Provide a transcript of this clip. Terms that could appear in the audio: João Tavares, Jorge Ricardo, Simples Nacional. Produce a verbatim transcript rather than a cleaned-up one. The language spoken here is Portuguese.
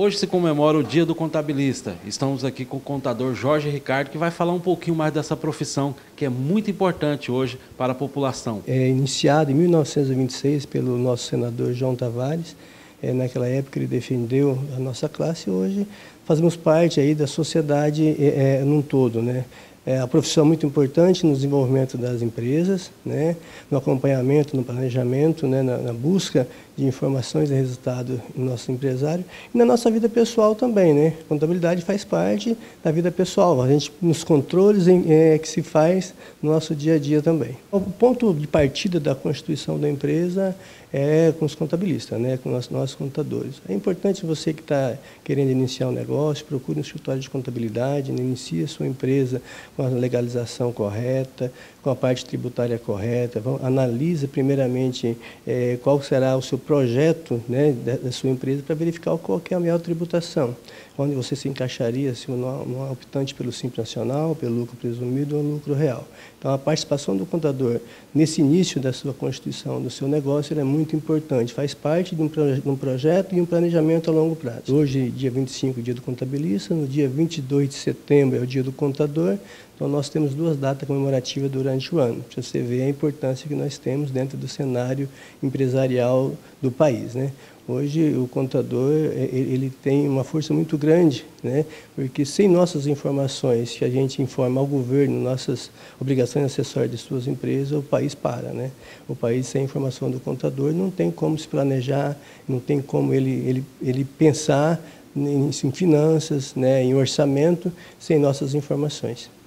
Hoje se comemora o Dia do Contabilista. Estamos aqui com o contador Jorge Ricardo, que vai falar um pouquinho mais dessa profissão, que é muito importante hoje para a população. É iniciado em mil novecentos e vinte e seis pelo nosso senador João Tavares. É, naquela época ele defendeu a nossa classe e hoje fazemos parte aí da sociedade é, num todo, né? É a profissão muito importante no desenvolvimento das empresas, né, no acompanhamento, no planejamento, né, na, na busca de informações e resultado no nosso empresário e na nossa vida pessoal também, né? Contabilidade faz parte da vida pessoal, a gente nos controles em, é, que se faz no nosso dia a dia também. O ponto de partida da constituição da empresa é com os contabilistas, né, com os nossos contadores. É importante você que está querendo iniciar um negócio, procure um escritório de contabilidade, inicie a sua empresa com a legalização correta, com a parte tributária correta. Analise primeiramente eh, qual será o seu projeto, né, da, da sua empresa para verificar qual que é a melhor tributação, onde você se encaixaria, se não é optante pelo Simples Nacional, pelo lucro presumido ou lucro real. Então a participação do contador nesse início da sua constituição, do seu negócio, é muito importante, faz parte de um, proje de um projeto e um planejamento a longo prazo. Hoje, dia vinte e cinco, dia do contabilista, no dia vinte e dois de setembro é o dia do contador. Então, nós temos duas datas comemorativas durante o ano, para você ver a importância que nós temos dentro do cenário empresarial do país, né? Hoje, o contador ele tem uma força muito grande, né? Porque sem nossas informações, que a gente informa ao governo, nossas obrigações acessórias de suas empresas, o país para, né? O país, sem informação do contador, não tem como se planejar, não tem como ele, ele, ele pensar em, em finanças, né? Em orçamento, sem nossas informações.